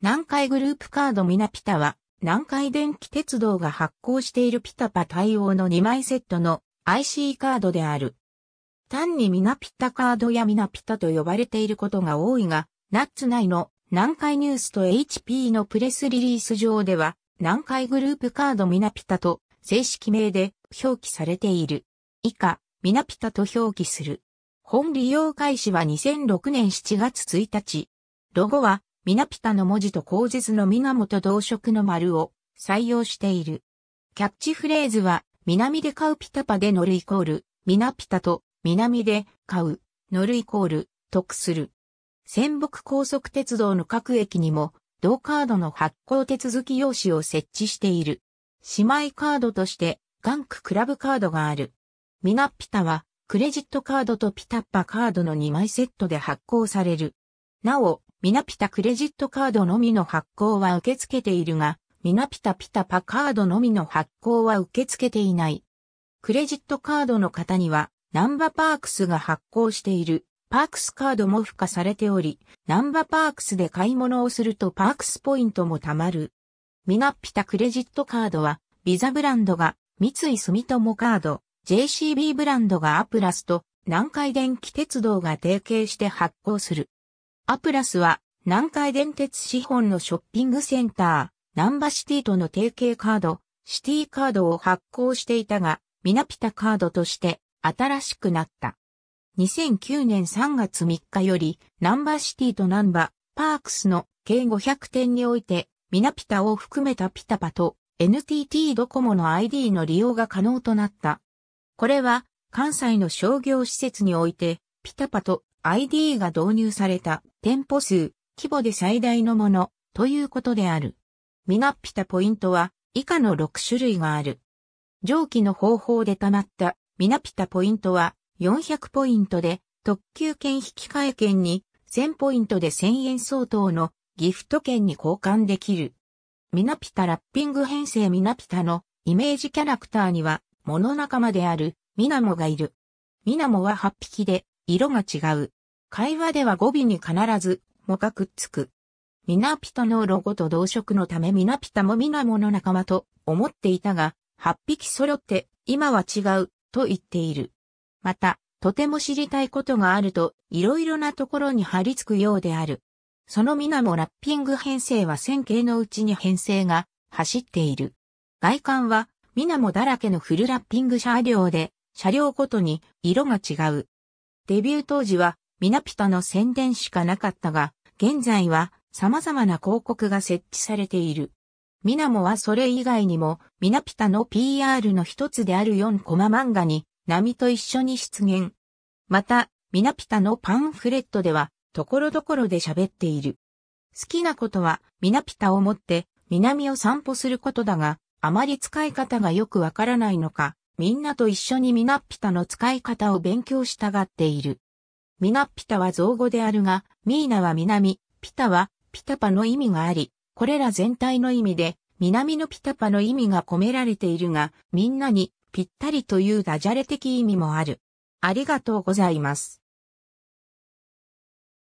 南海グループカードみなピタは、南海電気鉄道が発行しているPiTaPa対応の2枚セットの IC カードである。単にみなピタカードやみなピタと呼ばれていることが多いが、ナッツ内の南海ニュースと HP のプレスリリース上では、南海グループカードみなピタと正式名で表記されている。以下、みなピタと表記する。本利用開始は2006年7月1日。ロゴは、みなピタの文字と後述のminamoと同色の丸を採用している。キャッチフレーズは、南で買うPiTaPaで乗る=、みなピタと、南で買う、乗る=、得する。泉北高速鉄道の各駅にも、同カードの発行手続き用紙を設置している。姉妹カードとして、眼区クラブカードがある。みなピタは、クレジットカードとPiTaPaカードの2枚セットで発行される。なお、みなピタクレジットカードのみの発行は受け付けているが、みなピタPiTaPaカードのみの発行は受け付けていない。クレジットカードの方には、なんばパークスが発行しているパークスカードも付加されており、なんばパークスで買い物をするとパークスポイントも貯まる。みなピタクレジットカードは、ビザブランドが三井住友カード、JCB ブランドがアプラスと南海電気鉄道が提携して発行する。アプラスは南海電鉄資本のショッピングセンター、なんばシティとの提携カード、シティカードを発行していたが、みなピタカードとして新しくなった。2009年3月3日より、なんばシティとなんばパークスの計500店において、みなピタを含めたPiTaPaと NTT ドコモの iD の利用が可能となった。これは関西の商業施設において、PiTaPaとiD が導入された店舗数、規模で最大のものということである。みなピタポイントは以下の6種類がある。上記の方法で貯まったみなピタポイントは400ポイントで特急券引換券に1000ポイントで1000円相当のギフト券に交換できる。みなピタラッピング編成みなピタのイメージキャラクターにはモノ仲間であるミナモがいる。ミナモは8匹で色が違う。会話では語尾に必ず、もがくっつく。みなピタのロゴと同色のためみなピタもみなもの仲間と思っていたが、8匹揃って、今は違う、と言っている。また、とても知りたいことがあると、いろいろなところに張り付くようである。そのみなもラッピング編成は1000系のうちに編成が走っている。外観は、みなもだらけのフルラッピング車両で、車両ごとに色が違う。デビュー当時は、みなピタの宣伝しかなかったが、現在は様々な広告が設置されている。みなもはそれ以外にも、みなピタの PR の一つである4コマ漫画に、波と一緒に出現。また、みなピタのパンフレットでは、ところどころで喋っている。好きなことは、みなピタを持って、南を散歩することだが、あまり使い方がよくわからないのか。みんなと一緒にみなピタの使い方を勉強したがっている。みなピタは造語であるが、ミーナは南、ピタはPiTaPaの意味があり、これら全体の意味で、南のPiTaPaの意味が込められているが、みんなにぴったりというダジャレ的意味もある。ありがとうございます。